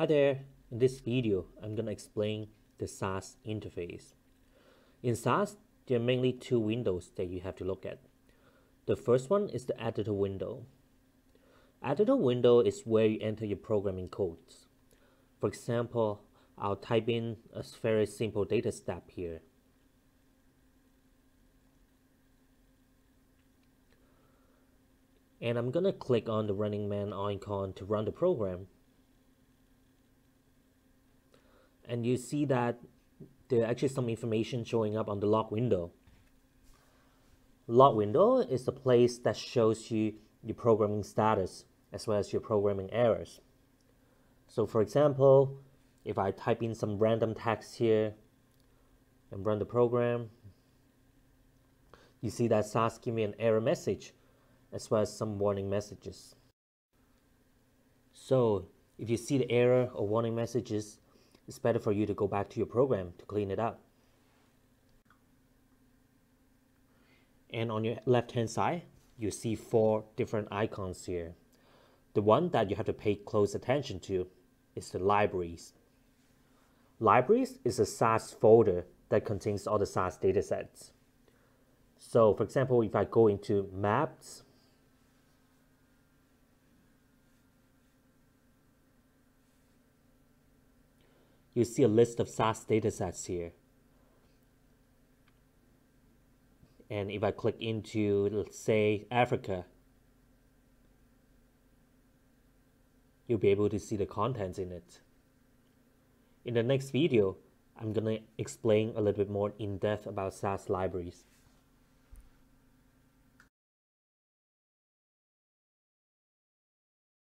Hi there, in this video, I'm going to explain the SAS interface. In SAS, there are mainly two windows that you have to look at. The first one is the editor window. Editor window is where you enter your programming codes. For example, I'll type in a very simple data step here. And I'm going to click on the running man icon to run the program. And you see that there are actually some information showing up on the log window. Log window is the place that shows you your programming status as well as your programming errors. So for example, if I type in some random text here and run the program, you see that SAS gives me an error message as well as some warning messages. So if you see the error or warning messages, it's better for you to go back to your program to clean it up. And on your left-hand side, you see four different icons here. The one that you have to pay close attention to is the libraries. Libraries is a SAS folder that contains all the SAS datasets. So for example, if I go into maps, you see a list of SAS datasets here. And if I click into, let's say, Africa, you'll be able to see the contents in it. In the next video, I'm going to explain a little bit more in depth about SAS libraries.